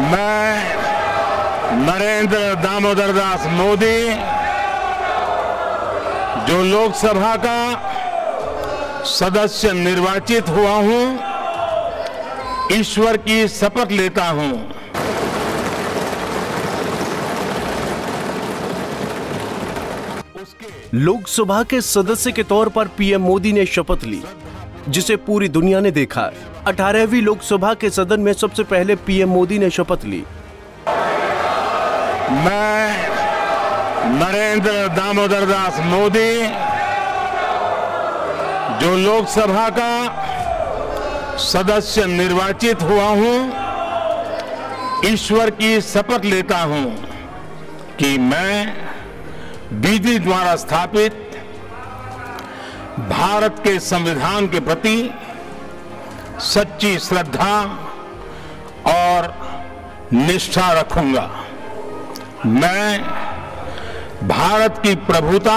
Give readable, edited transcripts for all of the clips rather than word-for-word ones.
मैं नरेंद्र दामोदर दास मोदी, जो लोकसभा का सदस्य निर्वाचित हुआ हूं, ईश्वर की शपथ लेता हूं लोकसभा के सदस्य के तौर पर पीएम मोदी ने शपथ ली, जिसे पूरी दुनिया ने देखा है। 18वीं लोकसभा के सदन में सबसे पहले पीएम मोदी ने शपथ ली। मैं नरेंद्र दामोदर दास मोदी, जो लोकसभा का सदस्य निर्वाचित हुआ हूं, ईश्वर की शपथ लेता हूं कि मैं विधि द्वारा स्थापित भारत के संविधान के प्रति सच्ची श्रद्धा और निष्ठा रखूंगा। मैं भारत की प्रभुता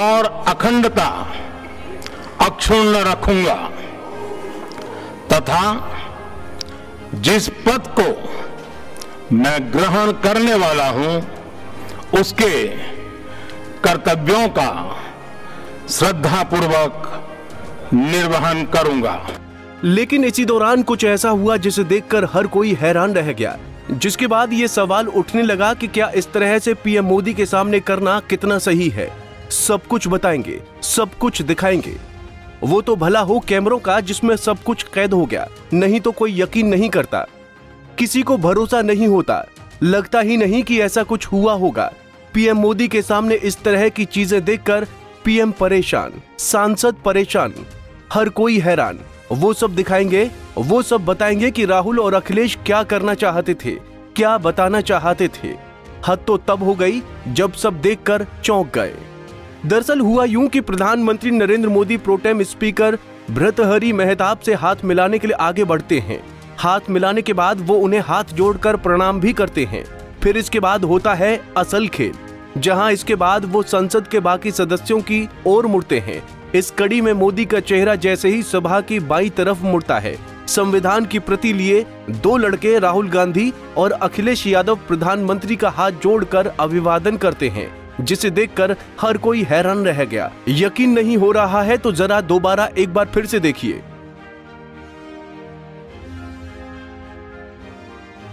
और अखंडता अक्षुण्ण रखूंगा तथा जिस पद को मैं ग्रहण करने वाला हूं उसके कर्तव्यों का श्रद्धापूर्वक निर्वहन करूंगा। लेकिन इसी दौरान कुछ ऐसा हुआ जिसे देखकर हर कोई हैरान रह गया, जिसके बाद ये सवाल उठने लगा कि क्या इस तरह से पीएम मोदी के सामने करना कितना सही है। सब कुछ बताएंगे, सब कुछ दिखाएंगे, वो तो भला हो कैमरों का जिसमें सब कुछ कैद हो गया, नहीं तो कोई यकीन नहीं करता, किसी को भरोसा नहीं होता, लगता ही नहीं कि ऐसा कुछ हुआ होगा। पीएम मोदी के सामने इस तरह की चीजें देखकर पीएम परेशान, सांसद परेशान, हर कोई हैरान। वो सब दिखाएंगे, वो सब बताएंगे कि राहुल और अखिलेश क्या करना चाहते थे, क्या बताना चाहते थे। हद तो तब हो गई जब सब देखकर चौंक गए। दरअसल हुआ यूं कि प्रधानमंत्री नरेंद्र मोदी प्रोटेम स्पीकर बृहस्पति मेहताब से हाथ मिलाने के लिए आगे बढ़ते हैं। हाथ मिलाने के बाद वो उन्हें हाथ जोड़कर प्रणाम भी करते हैं। फिर इसके बाद होता है असल खेल, जहां इसके बाद वो संसद के बाकी सदस्यों की ओर मुड़ते हैं। इस कड़ी में मोदी का चेहरा जैसे ही सभा की बाई तरफ मुड़ता है, संविधान की प्रति लिए दो लड़के राहुल गांधी और अखिलेश यादव प्रधानमंत्री का हाथ जोड़कर अभिवादन करते हैं, जिसे देखकर हर कोई हैरान रह गया। यकीन नहीं हो रहा है तो जरा दोबारा एक बार फिर से देखिए।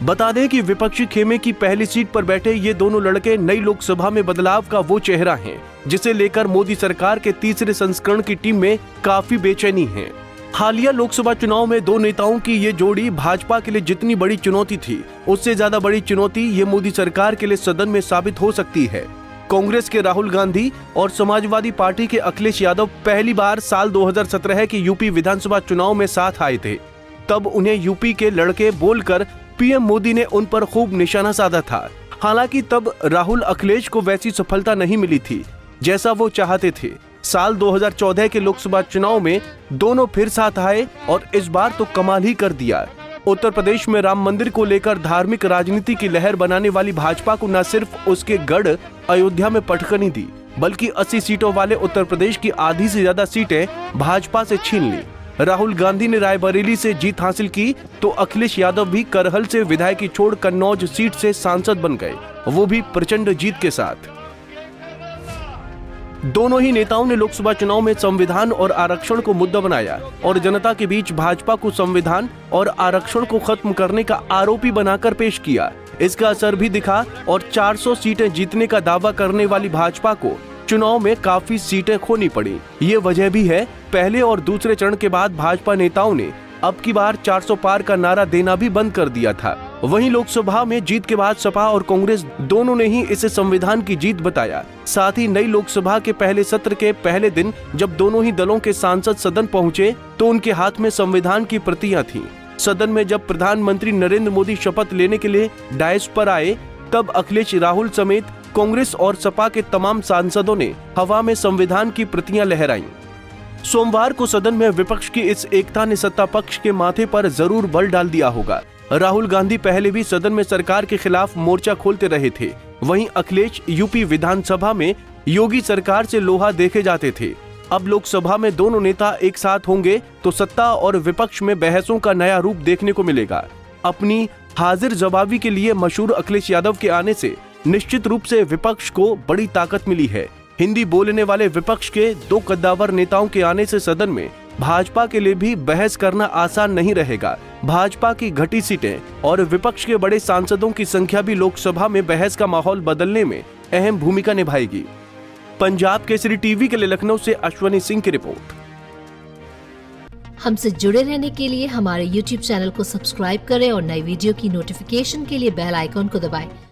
बता दें कि विपक्षी खेमे की पहली सीट पर बैठे ये दोनों लड़के नई लोकसभा में बदलाव का वो चेहरा हैं, जिसे लेकर मोदी सरकार के तीसरे संस्करण की टीम में काफी बेचैनी है। हालिया लोकसभा चुनाव में दो नेताओं की ये जोड़ी भाजपा के लिए जितनी बड़ी चुनौती थी, उससे ज्यादा बड़ी चुनौती ये मोदी सरकार के लिए सदन में साबित हो सकती है। कांग्रेस के राहुल गांधी और समाजवादी पार्टी के अखिलेश यादव पहली बार साल 2017 के यूपी विधानसभा चुनाव में साथ आए थे। तब उन्हें यूपी के लड़के बोलकर पीएम मोदी ने उन पर खूब निशाना साधा था। हालांकि तब राहुल अखिलेश को वैसी सफलता नहीं मिली थी जैसा वो चाहते थे। साल 2014 के लोकसभा चुनाव में दोनों फिर साथ आए और इस बार तो कमाल ही कर दिया। उत्तर प्रदेश में राम मंदिर को लेकर धार्मिक राजनीति की लहर बनाने वाली भाजपा को न सिर्फ उसके गढ़ अयोध्या में पटकनी दी, बल्कि 80 सीटों वाले उत्तर प्रदेश की आधी से ज्यादा सीटें भाजपा से छीन ली। राहुल गांधी ने रायबरेली से जीत हासिल की तो अखिलेश यादव भी करहल से विधायकी छोड़ कन्नौज सीट से सांसद बन गए, वो भी प्रचंड जीत के साथ। दोनों ही नेताओं ने लोकसभा चुनाव में संविधान और आरक्षण को मुद्दा बनाया और जनता के बीच भाजपा को संविधान और आरक्षण को खत्म करने का आरोपी बनाकर पेश किया। इसका असर भी दिखा और 400 सीटें जीतने का दावा करने वाली भाजपा को चुनाव में काफी सीटें खोनी पड़ी। ये वजह भी है, पहले और दूसरे चरण के बाद भाजपा नेताओं ने अब की बार 400 पार का नारा देना भी बंद कर दिया था। वहीं लोकसभा में जीत के बाद सपा और कांग्रेस दोनों ने ही इसे संविधान की जीत बताया। साथ ही नई लोकसभा के पहले सत्र के पहले दिन जब दोनों ही दलों के सांसद सदन पहुंचे तो उनके हाथ में संविधान की प्रतियां थी। सदन में जब प्रधानमंत्री नरेंद्र मोदी शपथ लेने के लिए डायस पर आए, तब अखिलेश, राहुल समेत कांग्रेस और सपा के तमाम सांसदों ने हवा में संविधान की प्रतियां लहराईं। सोमवार को सदन में विपक्ष की इस एकता ने सत्ता पक्ष के माथे पर जरूर बल डाल दिया होगा। राहुल गांधी पहले भी सदन में सरकार के खिलाफ मोर्चा खोलते रहे थे, वहीं अखिलेश यूपी विधानसभा में योगी सरकार से लोहा देखे जाते थे। अब लोकसभा में दोनों नेता एक साथ होंगे तो सत्ता और विपक्ष में बहसों का नया रूप देखने को मिलेगा। अपनी हाजिर जवाबी के लिए मशहूर अखिलेश यादव के आने से निश्चित रूप से विपक्ष को बड़ी ताकत मिली है। हिंदी बोलने वाले विपक्ष के दो कद्दावर नेताओं के आने से सदन में भाजपा के लिए भी बहस करना आसान नहीं रहेगा। भाजपा की घटी सीटें और विपक्ष के बड़े सांसदों की संख्या भी लोकसभा में बहस का माहौल बदलने में अहम भूमिका निभाएगी। पंजाब केसरी टीवी के लिए लखनऊ से अश्वनी सिंह की रिपोर्ट। हमसे जुड़े रहने के लिए हमारे YouTube चैनल को सब्सक्राइब करें और नई वीडियो की नोटिफिकेशन के लिए बेल आइकॉन को दबाएं।